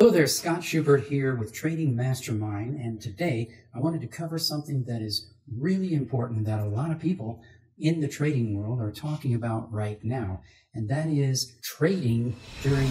Hello there, Scott Schubert here with Trading Mastermind, and today I wanted to cover something that is really important that a lot of people in the trading world are talking about right now, and that is trading during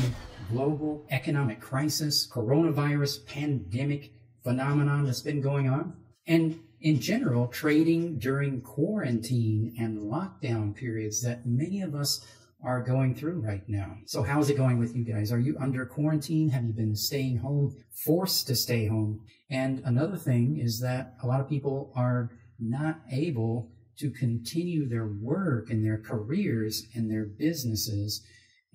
global economic crisis, coronavirus, pandemic phenomenon that's been going on, and in general, trading during quarantine and lockdown periods that many of us are going through right now. So how's it going with you guys? Are you under quarantine? Have you been staying home, forced to stay home? And another thing is that a lot of people are not able to continue their work and their careers and their businesses.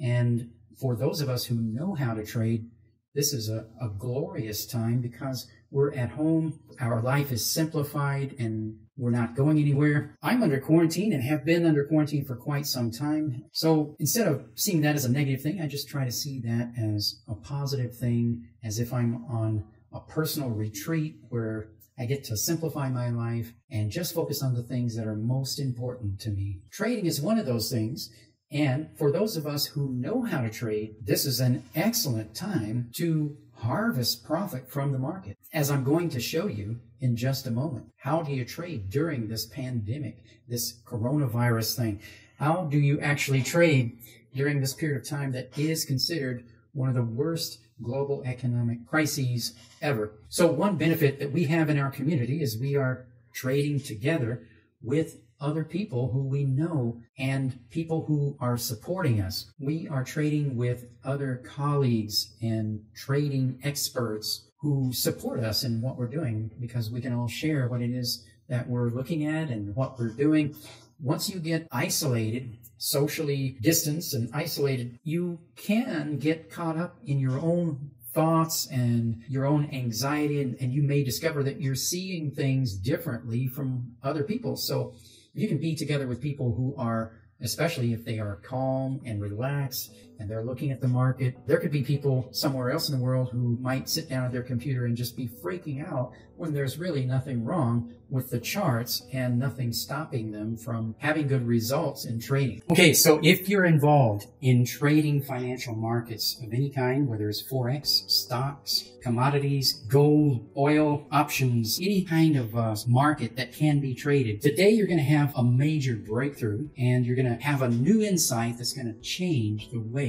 And for those of us who know how to trade, this is a glorious time because we're at home, our life is simplified, and we're not going anywhere. I'm under quarantine and have been under quarantine for quite some time. So instead of seeing that as a negative thing, I just try to see that as a positive thing, as if I'm on a personal retreat where I get to simplify my life and just focus on the things that are most important to me. Trading is one of those things. And for those of us who know how to trade, this is an excellent time to harvest profit from the market. As I'm going to show you in just a moment, how do you trade during this pandemic, this coronavirus thing? How do you actually trade during this period of time that is considered one of the worst global economic crises ever? So one benefit that we have in our community is we are trading together with other people who we know and people who are supporting us. We are trading with other colleagues and trading experts who support us in what we're doing because we can all share what it is that we're looking at and what we're doing. Once you get isolated, socially distanced and isolated, you can get caught up in your own thoughts and your own anxiety, and you may discover that you're seeing things differently from other people. So you can be together with people who are, especially if they are calm and relaxed and they're looking at the market. There could be people somewhere else in the world who might sit down at their computer and just be freaking out when there's really nothing wrong with the charts and nothing stopping them from having good results in trading. Okay, so if you're involved in trading financial markets of any kind, whether it's Forex, stocks, commodities, gold, oil, options, any kind of market that can be traded, today you're going to have a major breakthrough and you're going to have a new insight that's going to change the way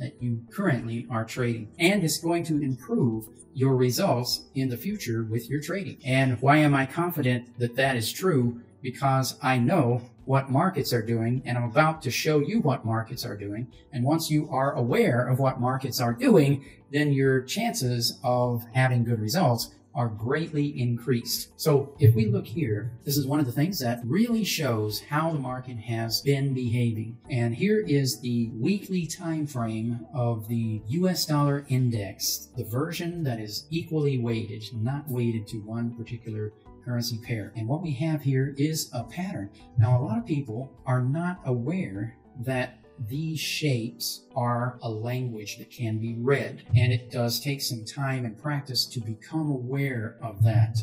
that you currently are trading, and it's going to improve your results in the future with your trading. And why am I confident that that is true? Because I know what markets are doing, and I'm about to show you what markets are doing. And once you are aware of what markets are doing, then your chances of having good results are greatly increased. So if we look here, this is one of the things that really shows how the market has been behaving. And here is the weekly time frame of the US dollar index, the version that is equally weighted, not weighted to one particular currency pair. And what we have here is a pattern. Now, a lot of people are not aware that these shapes are a language that can be read, and it does take some time and practice to become aware of that.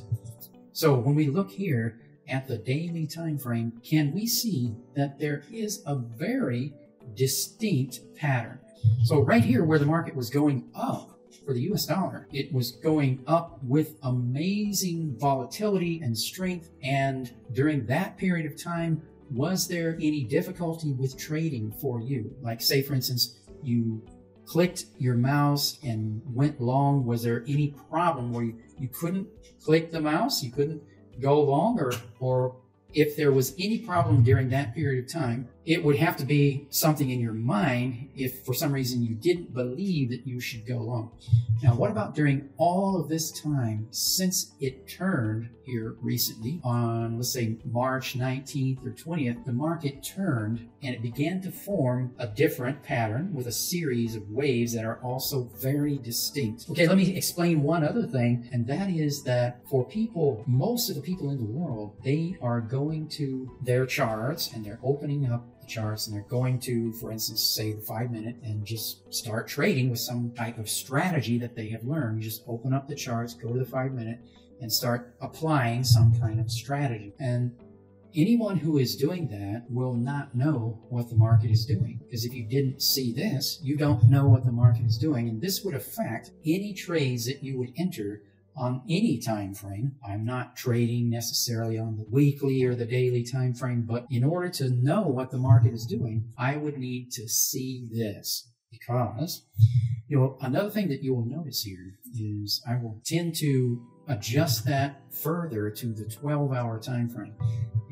So when we look here at the daily time frame, can we see that there is a very distinct pattern? So right here where the market was going up for the US dollar, it was going up with amazing volatility and strength, and during that period of time, was there any difficulty with trading for you? Like, say, for instance, you clicked your mouse and went long. Was there any problem where you couldn't click the mouse? You couldn't go long? Or if there was any problem during that period of time, it would have to be something in your mind if for some reason you didn't believe that you should go long. Now, what about during all of this time since it turned here recently on, let's say, March 19th or 20th, the market turned and it began to form a different pattern with a series of waves that are also very distinct. Okay, let me explain one other thing, and that is that for people, most of the people in the world, they are going to their charts and they're opening up the charts and they're going to, for instance, say the 5-minute and just start trading with some type of strategy that they have learned. You just open up the charts, go to the 5-minute and start applying some kind of strategy. And Anyone who is doing that will not know what the market is doing, because if you didn't see this, you don't know what the market is doing, and this would affect any trades that you would enter on any time frame. I'm not trading necessarily on the weekly or the daily time frame, but in order to know what the market is doing, I would need to see this, because another thing that you will notice here is I will tend to adjust that further to the 12-hour time frame.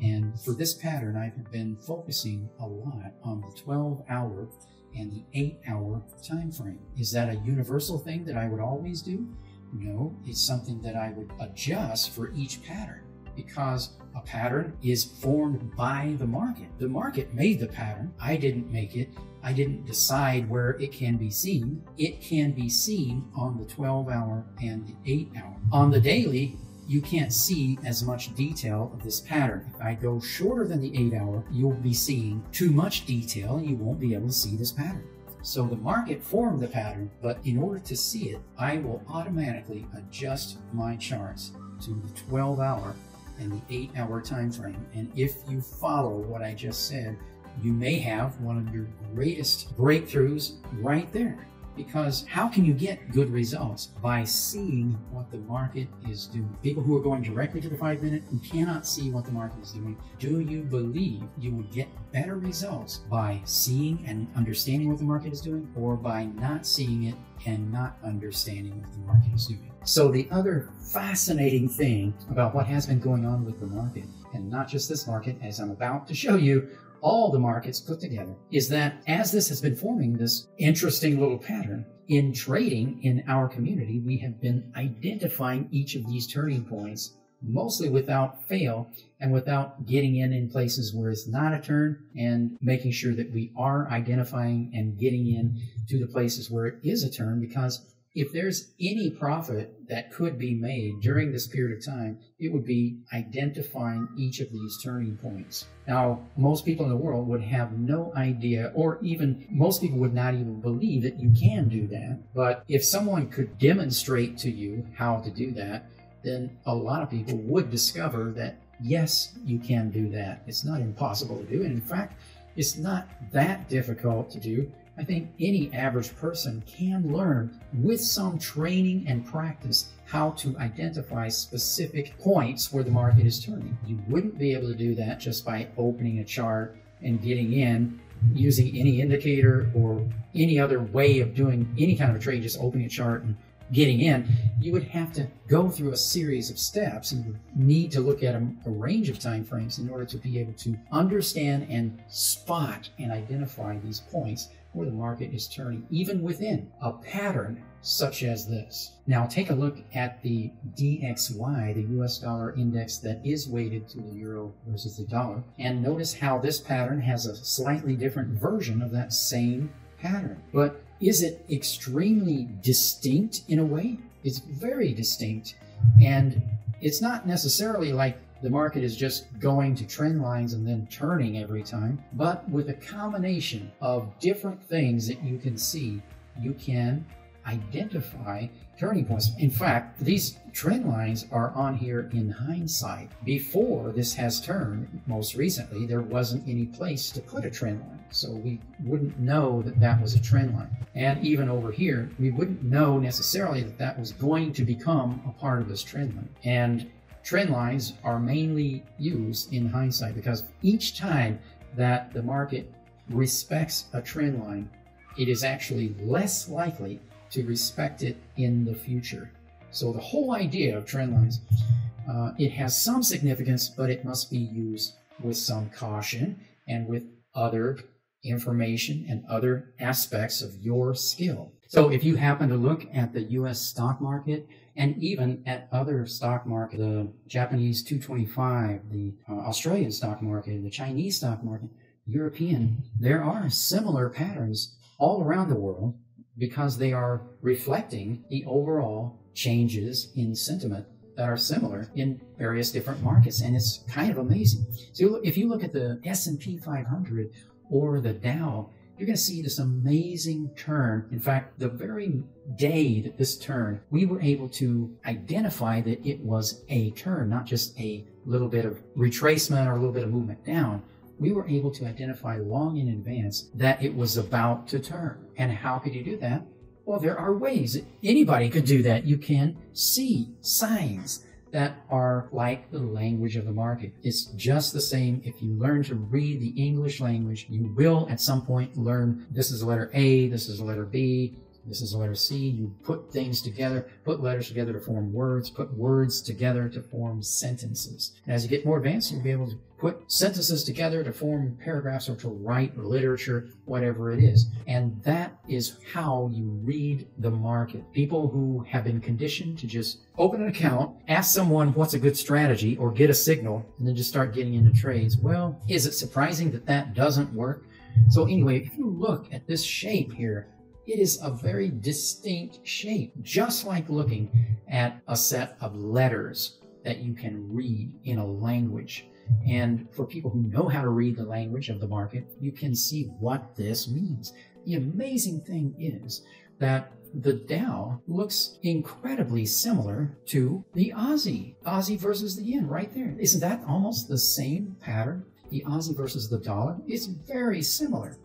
And for this pattern, I've been focusing a lot on the 12-hour and the 8-hour time frame. Is that a universal thing that I would always do? No, it's something that I would adjust for each pattern, because a pattern is formed by the market. The market made the pattern. I didn't make it. I didn't decide where it can be seen. It can be seen on the 12-hour and the 8-hour. On the daily, you can't see as much detail of this pattern. If I go shorter than the 8-hour, you'll be seeing too much detail and you won't be able to see this pattern. So the market formed the pattern, but in order to see it, I will automatically adjust my charts to the 12-hour and the 8-hour time frame. And if you follow what I just said, you may have one of your greatest breakthroughs right there. Because how can you get good results? By seeing what the market is doing. People who are going directly to the 5-minute and cannot see what the market is doing, do you believe you will get better results by seeing and understanding what the market is doing, or by not seeing it and not understanding what the market is doing? So the other fascinating thing about what has been going on with the market, and not just this market, as I'm about to show you, all the markets put together, is that as this has been forming this interesting little pattern, in trading in our community, we have been identifying each of these turning points, mostly without fail, and without getting in places where it's not a turn, and making sure that we are identifying and getting in to the places where it is a turn, because if there's any profit that could be made during this period of time, it would be identifying each of these turning points. Now, most people in the world would have no idea, or even most people would not even believe that you can do that. But if someone could demonstrate to you how to do that, then a lot of people would discover that, yes, you can do that. It's not impossible to do. And in fact, it's not that difficult to do. I think any average person can learn, with some training and practice, how to identify specific points where the market is turning. You wouldn't be able to do that just by opening a chart and getting in using any indicator or any other way of doing any kind of a trade, just opening a chart and getting in. You would have to go through a series of steps, and you need to look at a range of time frames in order to be able to understand and spot and identify these points where the market is turning, even within a pattern such as this. Now take a look at the DXY, the US dollar index that is weighted to the euro versus the dollar, and notice how this pattern has a slightly different version of that same pattern. But is it extremely distinct in a way? It's very distinct, and it's not necessarily like the market is just going to trend lines and then turning every time, but with a combination of different things that you can see, you can identify turning points. In fact, these trend lines are on here in hindsight. Before this has turned, most recently, there wasn't any place to put a trend line, so we wouldn't know that that was a trend line. And even over here, we wouldn't know necessarily that that was going to become a part of this trend line. And trend lines are mainly used in hindsight, because each time that the market respects a trend line, it is actually less likely to respect it in the future. So the whole idea of trend lines, it has some significance, but it must be used with some caution and with other information and other aspects of your skill. So if you happen to look at the US stock market, and even at other stock market, the Japanese 225, the Australian stock market, the Chinese stock market, European, there are similar patterns all around the world, because they are reflecting the overall changes in sentiment that are similar in various different markets. And it's kind of amazing. So if you look at the S&P 500 or the Dow, you're going to see this amazing turn. In fact, the very day that this turned, we were able to identify that it was a turn, not just a little bit of retracement or a little bit of movement down. We were able to identify long in advance that it was about to turn. And how could you do that? Well, there are ways that anybody could do that. You can see signs that are like the language of the market. It's just the same. If you learn to read the English language, you will at some point learn this is the letter A, this is the letter B, this is the letter C. You put things together, put letters together to form words, put words together to form sentences. And as you get more advanced, you'll be able to put sentences together to form paragraphs or to write literature, whatever it is. And that is how you read the market. People who have been conditioned to just open an account, ask someone what's a good strategy or get a signal, and then just start getting into trades. Well, is it surprising that that doesn't work? So anyway, if you look at this shape here, it is a very distinct shape, just like looking at a set of letters that you can read in a language. And for people who know how to read the language of the market, you can see what this means. The amazing thing is that the Dow looks incredibly similar to the Aussie. Aussie versus the yen right there. Isn't that almost the same pattern? The Aussie versus the dollar is very similar.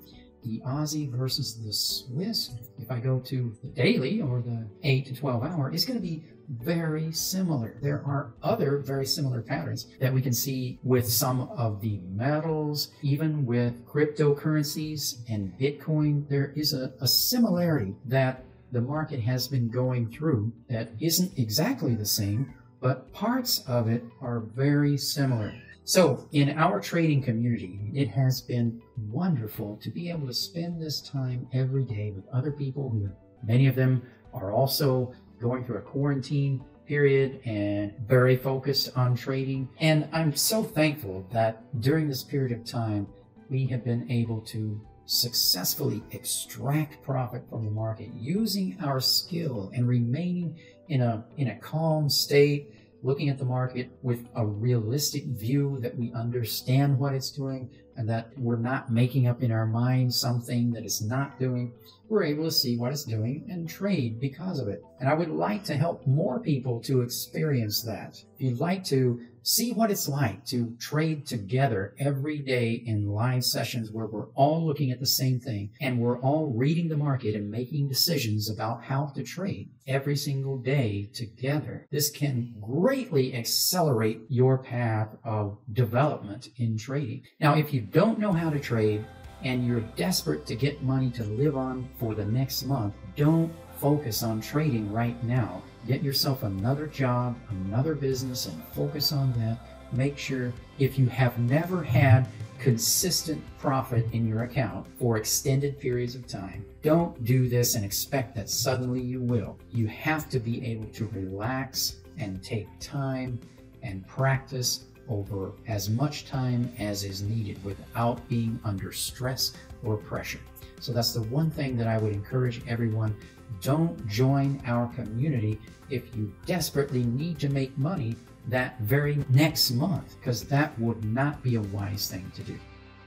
The Aussie versus the Swiss, if I go to the daily or the 8 to 12 hour, it's going to be very similar. There are other very similar patterns that we can see with some of the metals, even with cryptocurrencies and Bitcoin. There is a similarity that the market has been going through that isn't exactly the same, but parts of it are very similar. So in our trading community, it has been wonderful to be able to spend this time every day with other people who, many of them are also going through a quarantine period and very focused on trading. And I'm so thankful that during this period of time, we have been able to successfully extract profit from the market using our skill and remaining in a calm state, looking at the market with a realistic view that we understand what it's doing and that we're not making up in our mind something that it's not doing. We're able to see what it's doing and trade because of it. And I would like to help more people to experience that. If you'd like to see what it's like to trade together every day in live sessions where we're all looking at the same thing and we're all reading the market and making decisions about how to trade every single day together, this can greatly accelerate your path of development in trading. Now, if you don't know how to trade and you're desperate to get money to live on for the next month, don't focus on trading right now. Get yourself another job, another business, and focus on that. Make sure if you have never had consistent profit in your account for extended periods of time, don't do this and expect that suddenly you will. You have to be able to relax and take time and practice over as much time as is needed without being under stress or pressure. So that's the one thing that I would encourage everyone. Don't join our community if you desperately need to make money that very next month, because that would not be a wise thing to do.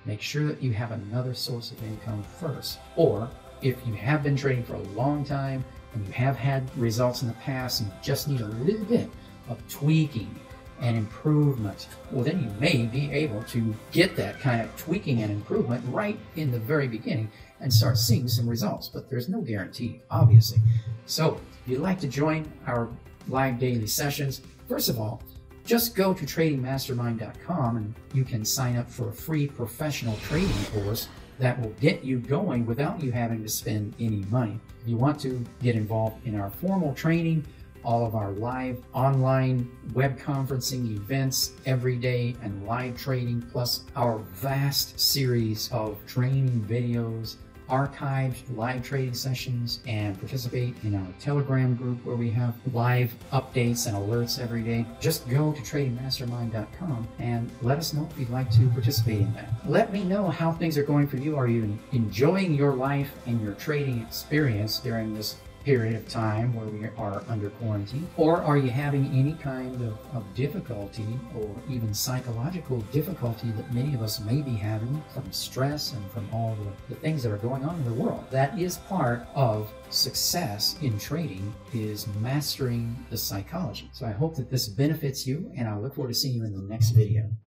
Make sure that you have another source of income first. Or if you have been trading for a long time and you have had results in the past and you just need a little bit of tweaking and improvement, well, then you may be able to get that kind of tweaking and improvement right in the very beginning and start seeing some results, but there's no guarantee, obviously. So if you'd like to join our live daily sessions, first of all, just go to tradingmastermind.com and you can sign up for a free professional trading course that will get you going without you having to spend any money. If you want to get involved in our formal training, all of our live online web conferencing events every day and live trading, plus our vast series of training videos, archived live trading sessions, and participate in our Telegram group where we have live updates and alerts every day. Just go to tradingmastermind.com and let us know if you'd like to participate in that. Let me know how things are going for you. Are you enjoying your life and your trading experience during this period of time where we are under quarantine? Or are you having any kind of difficulty or even psychological difficulty that many of us may be having from stress and from all the things that are going on in the world? That is part of success in trading, is mastering the psychology. So I hope that this benefits you, and I look forward to seeing you in the next video.